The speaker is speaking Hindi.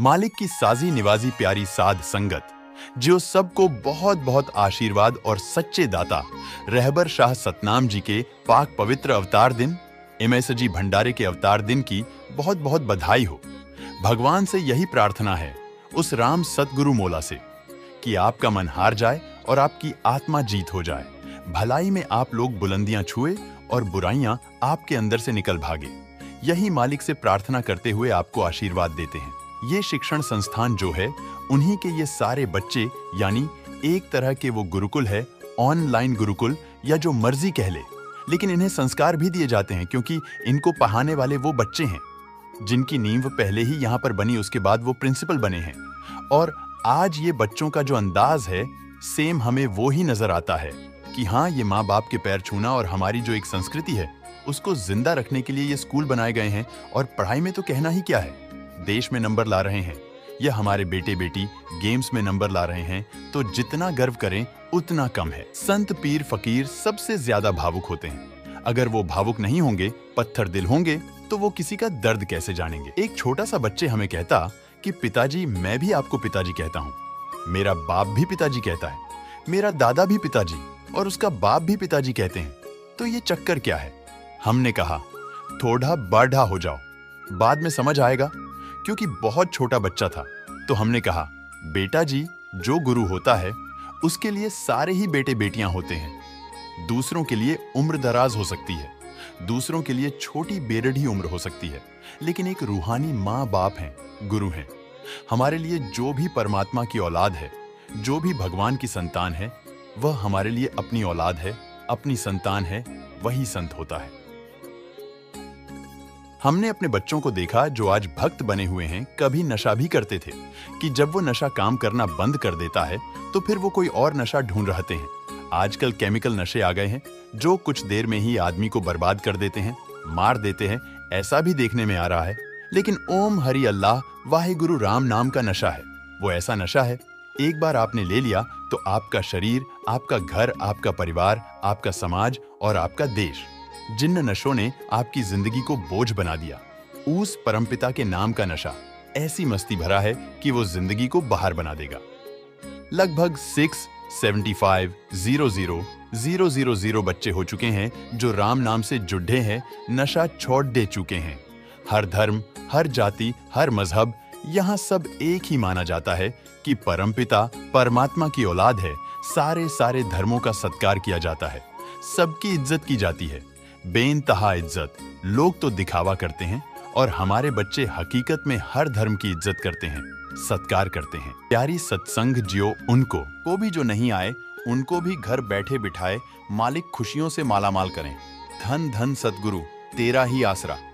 मालिक की साजी निवाजी प्यारी साध संगत जो सबको बहुत बहुत आशीर्वाद और सच्चे दाता रहबर शाह सतनाम जी के पाक पवित्र अवतार दिन एमएसजी भंडारे के अवतार दिन की बहुत बहुत बधाई हो। भगवान से यही प्रार्थना है उस राम सतगुरु मौला से कि आपका मन हार जाए और आपकी आत्मा जीत हो जाए, भलाई में आप लोग बुलंदियां छुए और बुराइयां आपके अंदर से निकल भागे। यही मालिक से प्रार्थना करते हुए आपको आशीर्वाद देते हैं। ये शिक्षण संस्थान जो है उन्हीं के ये सारे बच्चे यानी एक तरह के वो गुरुकुल है, ऑनलाइन गुरुकुल या जो मर्जी कह ले, लेकिन इन्हें संस्कार भी दिए जाते हैं क्योंकि इनको पढ़ाने वाले वो बच्चे हैं जिनकी नींव पहले ही यहाँ पर बनी, उसके बाद वो प्रिंसिपल बने हैं। और आज ये बच्चों का जो अंदाज है सेम हमें वो ही नजर आता है कि हाँ ये माँ बाप के पैर छूना और हमारी जो एक संस्कृति है उसको जिंदा रखने के लिए ये स्कूल बनाए गए हैं। और पढ़ाई में तो कहना ही क्या है, देश में नंबर ला रहे हैं या हमारे बेटे बेटी गेम्स में नंबर ला रहे हैं, तो जितना गर्व करें उतना कम है। संत पीर फकीर सबसे ज्यादा भावुक होते हैं, अगर वो भावुक नहीं होंगे, पत्थर दिल होंगे, तो वो किसी का दर्द कैसे जानेंगे। एक छोटा सा बच्चे हमें कहता कि पिताजी मैं भी आपको पिताजी कहता हूँ, मेरा बाप भी पिताजी कहता है, मेरा दादा भी पिताजी और उसका बाप भी पिताजी कहते हैं, तो ये चक्कर क्या है। हमने कहा थोड़ा बाढ़ा हो जाओ, बाद में समझ आएगा, क्योंकि बहुत छोटा बच्चा था। तो हमने कहा बेटा जी जो गुरु होता है उसके लिए सारे ही बेटे बेटियां होते हैं, दूसरों के लिए उम्र दराज हो सकती है, दूसरों के लिए छोटी बेरढ़ी उम्र हो सकती है, लेकिन एक रूहानी माँ बाप हैं, गुरु हैं। हमारे लिए जो भी परमात्मा की औलाद है, जो भी भगवान की संतान है, वह हमारे लिए अपनी औलाद है, अपनी संतान है, वही संत होता है। हमने अपने बच्चों को देखा जो आज भक्त बने हुए हैं, कभी नशा भी करते थे, कि जब वो नशा काम करना बंद कर देता है तो फिर वो कोई और नशा ढूंढ रहते हैं। आजकल केमिकल नशे आ गए हैं जो कुछ देर में ही आदमी को बर्बाद कर देते हैं, मार देते हैं, ऐसा भी देखने में आ रहा है। लेकिन ओम हरि अल्लाह वाहे गुरु राम नाम का नशा है, वो ऐसा नशा है एक बार आपने ले लिया तो आपका शरीर, आपका घर, आपका परिवार, आपका समाज और आपका देश, जिन नशों ने आपकी जिंदगी को बोझ बना दिया, उस परमपिता के नाम का नशा ऐसी मस्ती भरा है कि वो जिंदगी को बाहर बना देगा। लगभग 675,000 बच्चे हो चुके हैं जो राम नाम से जुड़े हैं, नशा छोड़ दे चुके हैं। हर धर्म, हर जाति, हर मजहब, यहाँ सब एक ही माना जाता है कि परमपिता परमात्मा की औलाद है। सारे सारे धर्मों का सत्कार किया जाता है, सबकी इज्जत की जाती है, बेइंतहा इज्जत। लोग तो दिखावा करते हैं और हमारे बच्चे हकीकत में हर धर्म की इज्जत करते हैं, सत्कार करते हैं। प्यारी सत्संग जियो, उनको को भी जो नहीं आए उनको भी घर बैठे बिठाए मालिक खुशियों से मालामाल करें। धन धन सतगुरु तेरा ही आसरा।